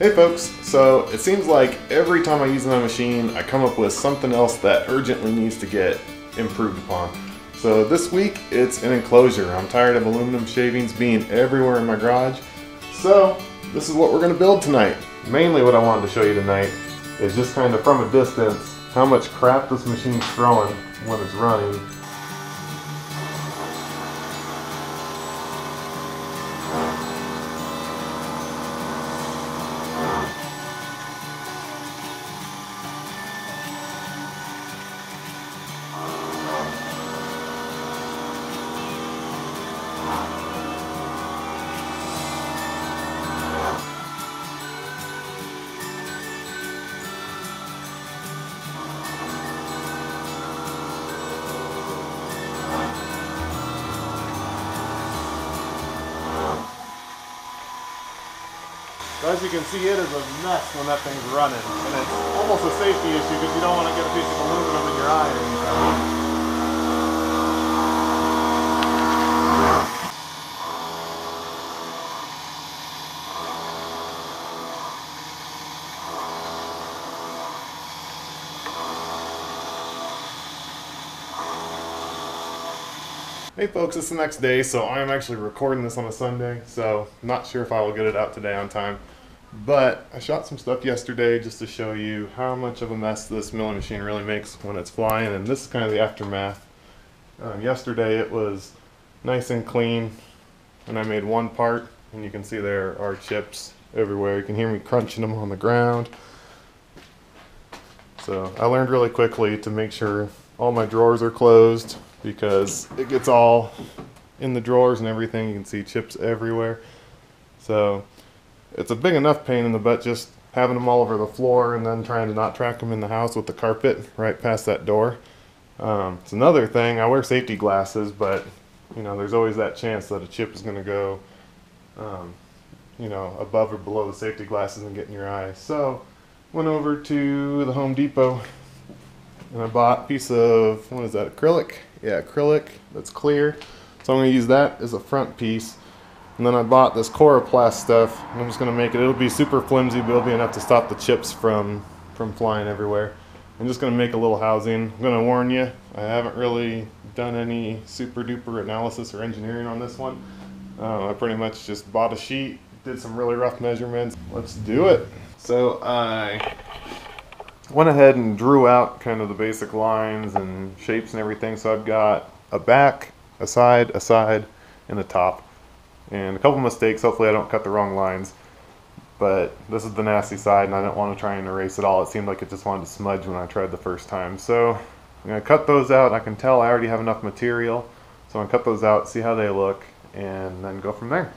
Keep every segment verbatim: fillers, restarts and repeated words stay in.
Hey folks, so it seems like every time I use my machine, I come up with something else that urgently needs to get improved upon. So this week, it's an enclosure. I'm tired of aluminum shavings being everywhere in my garage. So this is what we're gonna build tonight. Mainly what I wanted to show you tonight is just kind of from a distance, how much crap this machine's throwing when it's running. As you can see, it is a mess when that thing's running, and it's almost a safety issue because you don't want to get a piece of aluminum in your eye or anything. Hey folks, it's the next day, so I'm actually recording this on a Sunday, so not sure if I will get it out today on time. But I shot some stuff yesterday just to show you how much of a mess this milling machine really makes when it's flying, and this is kind of the aftermath. Um, yesterday it was nice and clean, and I made one part, and you can see there are chips everywhere. You can hear me crunching them on the ground. So I learned really quickly to make sure all my drawers are closed, because it gets all in the drawers and everything. You can see chips everywhere. So it's a big enough pain in the butt just having them all over the floor and then trying to not track them in the house with the carpet right past that door. Um, it's another thing, I wear safety glasses, but you know, there's always that chance that a chip is going to go um, you know, above or below the safety glasses and get in your eye. So went over to the Home Depot and I bought a piece of, what is that, acrylic? Yeah, acrylic that's clear. So I'm going to use that as a front piece. And then I bought this Coroplast stuff, and I'm just going to make it. It'll be super flimsy, but it'll be enough to stop the chips from, from flying everywhere. I'm just going to make a little housing. I'm going to warn you, I haven't really done any super duper analysis or engineering on this one. Uh, I pretty much just bought a sheet, did some really rough measurements. Let's do it. So I went ahead and drew out kind of the basic lines and shapes and everything. So I've got a back, a side, a side, and a top. And a couple mistakes, hopefully I don't cut the wrong lines. But this is the nasty side, and I didn't want to try and erase it all. It seemed like it just wanted to smudge when I tried the first time. So I'm going to cut those out. I can tell I already have enough material. So I'm going to cut those out, see how they look, and then go from there.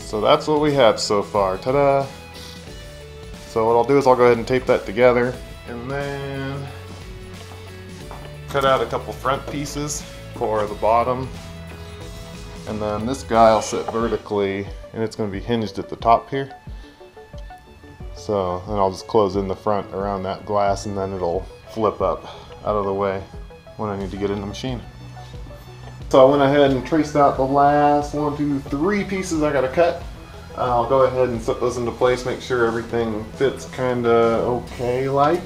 So that's what we have so far. Ta-da! So what I'll do is I'll go ahead and tape that together and then cut out a couple front pieces for the bottom, and then this guy will sit vertically and it's going to be hinged at the top here. So then I'll just close in the front around that glass, and then it'll flip up out of the way when I need to get in the machine. So I went ahead and traced out the last one, two, three pieces I gotta cut. Uh, I'll go ahead and set those into place, make sure everything fits kinda okay-like.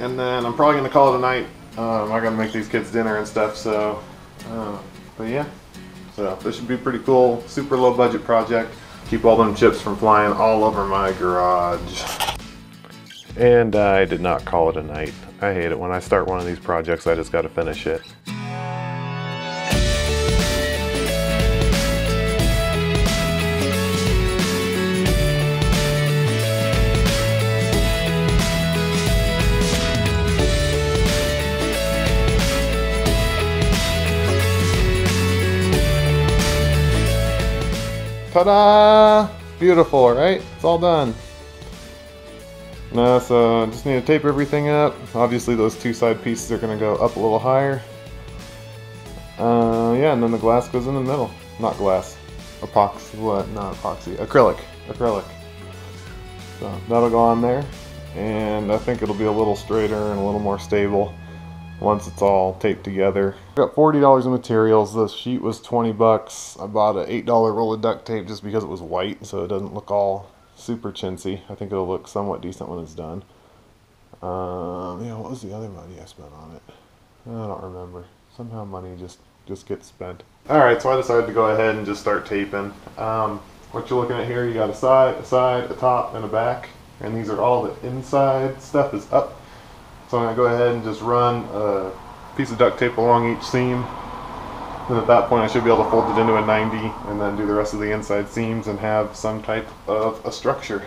and then I'm probably gonna call it a night. Um, I gotta make these kids dinner and stuff, so uh, but yeah, so this should be pretty cool, super low budget project. Keep all them chips from flying all over my garage. And I did not call it a night. I hate it when I start one of these projects, I just gotta finish it. Ta-da! Beautiful, right? It's all done. Now, so I just need to tape everything up. Obviously those two side pieces are going to go up a little higher. Uh, yeah, and then the glass goes in the middle. Not glass. Epoxy, what? Not epoxy. Acrylic. Acrylic. So that'll go on there. And I think it'll be a little straighter and a little more stable once it's all taped together. I got forty dollars in materials. The sheet was twenty bucks. I bought an eight dollar roll of duct tape just because it was white, so it doesn't look all super chintzy. I think it'll look somewhat decent when it's done. Um, yeah, what was the other money I spent on it? I don't remember. Somehow money just, just gets spent. Alright, so I decided to go ahead and just start taping. Um, what you're looking at here, you got a side, a side, a top, and a back. And these are all the inside stuff is up. So I'm going to go ahead and just run a piece of duct tape along each seam, and at that point I should be able to fold it into a ninety and then do the rest of the inside seams and have some type of a structure.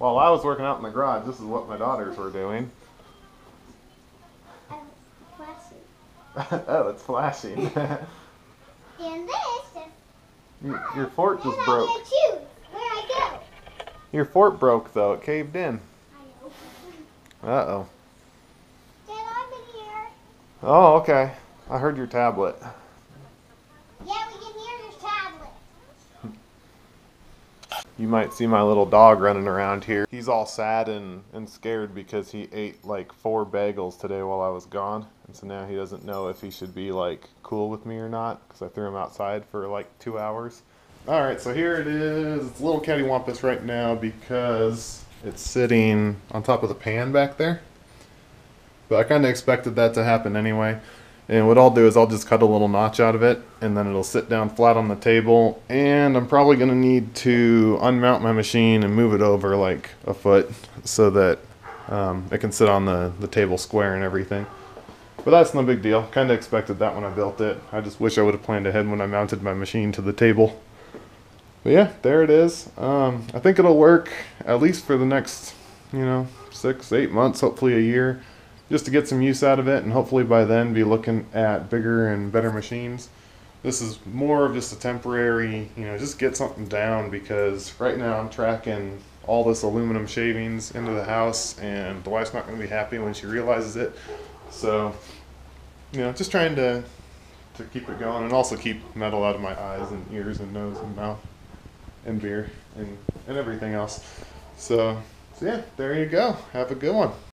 While I was working out in the garage, this is what my daughters were doing. Oh, it's flashing. Oh, it's flashing. And this. Your, your fort just broke. I choose where I go. Your fort broke, though. It caved in. I know. Uh-oh. Dad, I'm in here. Oh, okay. I heard your tablet. Yeah, we can hear your tablet. You might see my little dog running around here. He's all sad and, and scared because he ate like four bagels today while I was gone. And so now he doesn't know if he should be like cool with me or not because I threw him outside for like two hours. All right, so here it is. It's a little cattywampus right now because it's sitting on top of the pan back there. But I kind of expected that to happen anyway. And what I'll do is I'll just cut a little notch out of it and then it'll sit down flat on the table, and I'm probably going to need to unmount my machine and move it over like a foot so that um, it can sit on the, the table square and everything. But that's no big deal. Kind of expected that when I built it. I just wish I would have planned ahead when I mounted my machine to the table. But yeah, there it is. Um, I think it'll work at least for the next, you know, six, eight months, hopefully a year. Just to get some use out of it, and hopefully by then be looking at bigger and better machines. This is more of just a temporary, you know, just get something down, because right now I'm tracking all this aluminum shavings into the house and the wife's not going to be happy when she realizes it. So, you know, just trying to, to keep it going, and also keep metal out of my eyes and ears and nose and mouth and beer and, and everything else. So, so yeah, there you go. Have a good one.